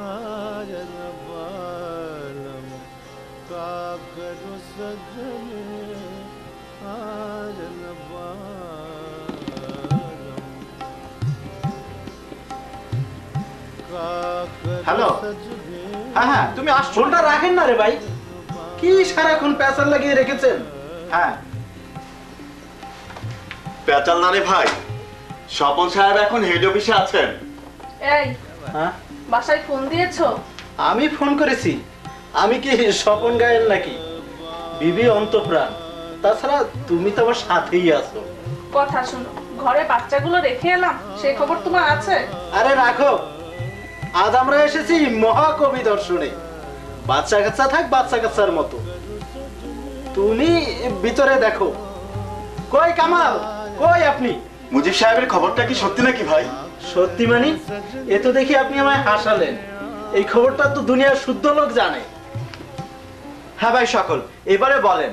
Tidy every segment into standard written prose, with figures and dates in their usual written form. आजनवालम का करो सजन आजनवालम का करो सजन। हाँ तुम्हें आज छोटा रखें ना रे भाई की शारा खून पैसा लगी रखें सें। हाँ पैसा ना ने भाई शॉपन शायद अखुन हेजो भी शाद सें। ऐ हाँ बासाई फोन दिए छो? आमी फोन करे सी, आमी की शॉपन गए ना की, बीबी अंतोप्राण, तासरा तुमी तबर साथ ही आसो। कथा सुनो, घरे बच्चा गुलो रखे लाम, शेखोबर तुम्हार आज है? अरे राखो, आज हम रहे ऐसे सी महा को भी दर्शने, बच्चा कच्चा था एक बच्चा कच्चा रमतो, तुमी बितोरे देखो, कोई कमाल, कोई अपनी। मुझे शायद खबरटा की सत्य ना कि भाई सत्य मानी ये तो देखिए अपनी हमारे हासालें ये खबरटा तो दुनिया शुद्ध लोग जाने। हाँ भाई शकल एबारे बोलें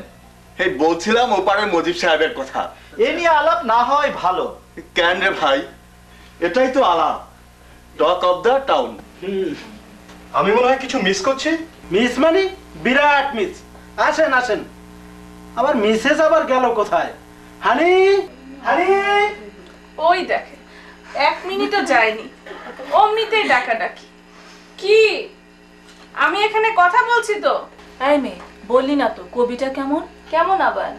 हे बोलছিলাম ওপারে মুজিব সাহেবের কথা এ নিয়ে আলাপ না হয় ভালো কেন রে ভাই এটাই তো আলাপ টক অফ দ্য টাউন। আমি মনে হয় কিছু মিস করছি। মিস মানে বিরাট মিস। আসেন আসেন আবার মিসেস আবার গেল কোথায়? হানি হানি ওই দেখে এক মিনিটও যায়নি অমনিতেই ডাকাডাকি। কি আমি এখানে কথা বলছি তো? এই মেয়ে বললি না তো কবিটা কেমন? কেমন আবার?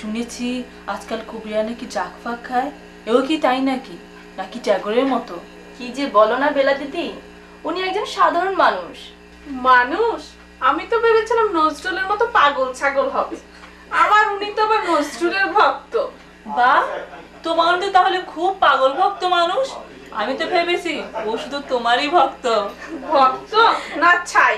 শুনেছি আজকাল কবিরা নাকি জাকফাক খায়। এও কি তাই নাকি? নাকি ট্যাগরের মতো? কি যে বলো না বেলা দিদি, উনি একজন সাধারণ মানুষ। মানুষ? আমি তো ভেবেছিলাম নজরুলের মতো পাগল ছাগল হবে। আমার উনি তো আবার নজরুলের ভক্ত। বা তোমার তো তাহলে খুব পাগল ভক্ত মানুষ। আমি তো ভেবেছি ও শুধু তোমারই ভক্ত। ভক্ত না ছাই।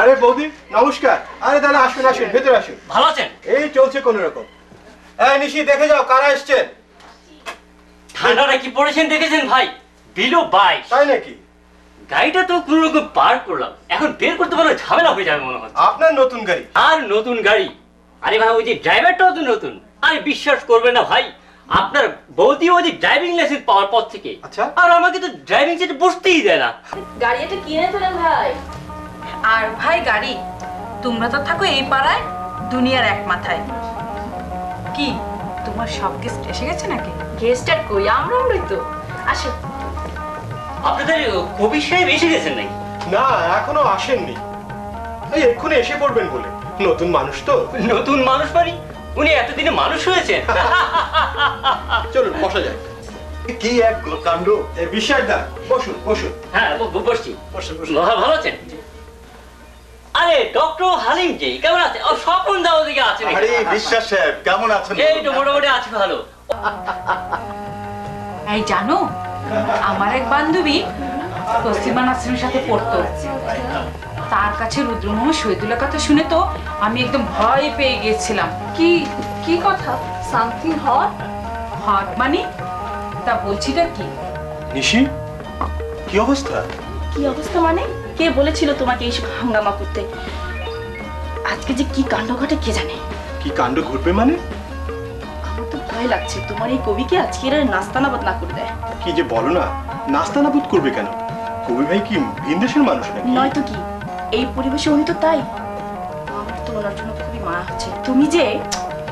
আরে বৌদি নমস্কার। আরে দাদা আসুন আসুন ভেতরে আসুন। ভালো আছেন? এই চলছে কোন রকম। এই নিশি দেখে যাও কারা আসছে। ঠান্ডাটা কি পড়েছেন দেখেছেন ভাই? বিলো 22। তাই নাকি? গাড়িটা তো কোন রকম পার্ক করলাম, এখন বের করতে পারলে ঝামেলা হয়ে যাবে মনে হচ্ছে। আপনার নতুন গাড়ি? আর নতুন গাড়ি? আরে ভাই ওই যে ড্রাইভারটাও তো নতুন। আরে বিশ্বাস করবে না ভাই, আপনার বৌদি ওই যে ড্রাইভিং লাইসেন্স পাওয়ার পর থেকে। আচ্ছা আর আমাকে তো ড্রাইভিং সিটে বসতেই দেয় না। গাড়িটা কিনে ফেলেন ভাই। আর ভাই গাড়ি তোমরা তো থাকো এই পাড়ায় দুনিয়ার এক মাথায়। কি তোমার সব গেস্ট এসে গেছে নাকি? গেস্ট আর কই আমরা তো আসো। আপনাদের কবি সাহেব এসে গেছেন নাকি? না এখনো আসেননি, এই এক্ষুনি এসে পড়বেন বলে। নতুন মানুষ তো। নতুন মানুষ বাড়ি? উনি এতদিনে মানুষ হয়েছেন। চলুন বসা যাক। কি এক কাণ্ড। বিশ্বাসদা বসুন বসুন। হ্যাঁ বসছি বসুন বসুন। ভালো আছেন? আরে ডক্টর হালিম জি কেমন আছে? ও স্বপন দা ওদিকে আছে। আরে বিশ্বাস সাহেব কেমন আছেন? এই তো মোটামুটি আছে ভালো। এই জানো আমার এক বান্ধবী তসলিমা নাসরিনের সাথে পড়তো, তার কাছে রুদ্রমোহন শহীদুল্লাহ কথা শুনে তো আমি একদম ভয় পেয়ে গিয়েছিলাম। কি কি কথা? সামথিং হট হট মানে তা বলছিটা কি? নিশি কি অবস্থা? কি অবস্থা মানে? কে বলেছিল তোমাকে এইসব হাঙ্গামা করতে? আজকে যে কি কাণ্ড ঘটে কে জানে। কি কাণ্ড ঘটবে মানে? লাগছে তোমার এই কবিকে আজকে এরা নাস্তানাবদ না করে দেয়। কি যে বলো না, নাস্তানাবদ করবে কেন? কবি ভাই কি ভিনদেশের মানুষ নাকি? নয় তো কি, এই পরিবেশে উনি তো তাই। আমার তো ওনার জন্য খুবই মায়া হচ্ছে। তুমি যে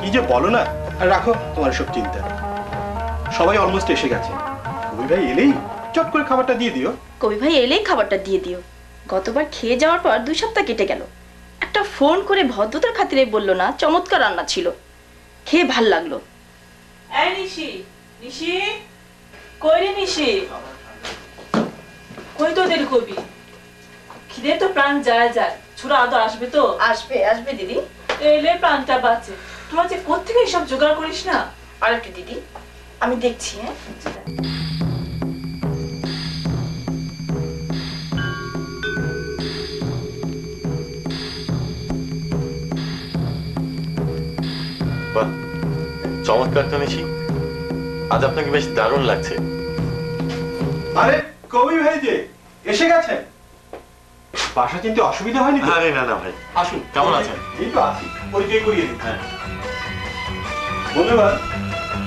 কি যে বলো না। আর রাখো তোমার সব চিন্তা। সবাই অলমোস্ট এসে গেছে। কবি ভাই এলেই চট করে খাবারটা দিয়ে দিও। কবি ভাই এলেই খাবারটা দিয়ে দিও। গতবার খেয়ে যাওয়ার পর 2 সপ্তাহ কেটে গেল। একটা ফোন করে ভদ্রতার খাতিরে বললো না চমৎকার রান্না ছিল, খেয়ে ভাল লাগলো। এই নিশি নিশি কই রে নিশি কই তো দেরি করবি? খিদে তো প্রাণ যায় যায়। ছুরা আদো আসবে তো? আসবে আসবে দিদি। এলে প্রাণটা বাঁচে। তোরা যে কোত্থেকে এসব জোগাড় করিস না। আর একটু দিদি আমি দেখছি। হ্যাঁ চমৎকার তো নিশি, আজ আপনাকে বেশ দারুণ লাগছে। আরে কবি ভাই যে এসে গেছে। বাসা চিনতে অসুবিধা হয়নি? আরে না না ভাই আসুন। কেমন আছেন? এই তো আছি। পরিচয় করিয়ে দিচ্ছি। ধন্যবাদ।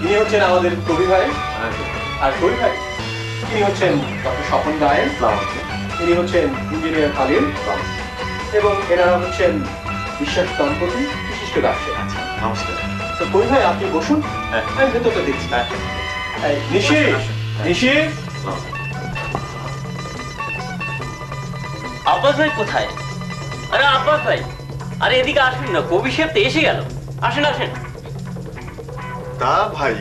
ইনি হচ্ছেন আমাদের কবি ভাই। আর কবি ভাই ইনি হচ্ছেন ডক্টর স্বপন রায়ের, ইনি হচ্ছেন ইঞ্জিনিয়ার খালিল, এবং এনারা হচ্ছেন বিশ্বাস দম্পতি, বিশিষ্ট ব্যবসায়ী। নমস্কার। তো কবি ভাই আপনি বসুন, আমি ভেতরটা দেখছি। নিশি, নিশি আব্বাস ভাই কোথায়? আরে আব্বাস ভাই, আরে এদিকে আসুন না, কবি সাহেব তো এসে গেল। আসেন আসেন। তা ভাই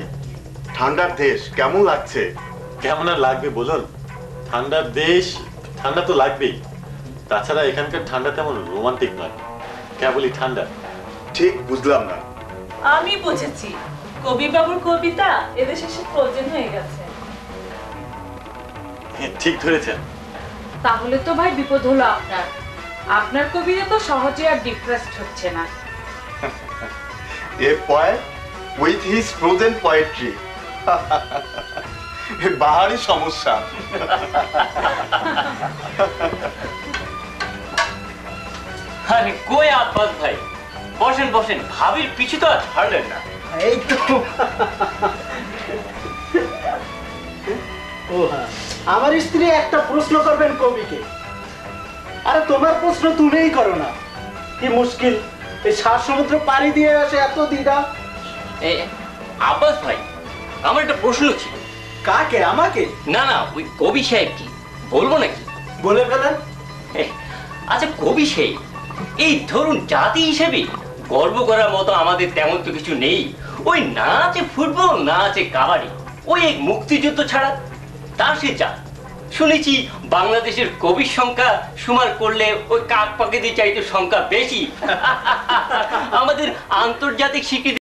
ঠান্ডার দেশ কেমন লাগছে? কেমন আর লাগবে বলুন, ঠান্ডার দেশ, ঠান্ডা তো লাগবেই। তাছাড়া এখানকার ঠান্ডা তেমন রোমান্টিক নয়, কেবলই ঠান্ডা। ঠিক বুঝলাম না। আমি বুঝেছি, কবি বাবুর কবিতা এদেশে এসে প্রয়োজন হয়ে গেছে। ঠিক ধরেছেন। তাহলে তো ভাই বিপদ হলো আপনার, আপনার কবিতা তো সহজে আর ডিপ্রেসড হচ্ছে না। A poet with his frozen poetry, বাহারি সমস্যা। আরে কই আব্বাস ভাই, বসেন বসেন, ভাবির পিছু তো আর ছাড়লেন না। এই তো আমার স্ত্রী একটা প্রশ্ন করবেন কবিকে, আরে তোমার প্রশ্ন তুমিই করো না। কি মুশকিল, এই সাত সমুদ্র পাড়ি দিয়ে আসে এত দ্বিধা। এই আব্বাস ভাই আমার একটা প্রশ্ন ছিল। কাকে? আমাকে? না না, ওই কবি সাহেব। কি বলবো নাকি? বলে ফেলেন। আচ্ছা কবি সাহেব, এই ধরুন জাতি হিসেবে গর্ব করার মতো আমাদের তেমন তো কিছু নেই। ওই না আছে ফুটবল, না আছে কাবাডি, ওই এক মুক্তিযুদ্ধ ছাড়া তার সে যা। শুনেছি বাংলাদেশের কবির সংখ্যা সুমার করলে ওই কাক পাখিদের চাইতে সংখ্যা বেশি। আমাদের আন্তর্জাতিক স্বীকৃতি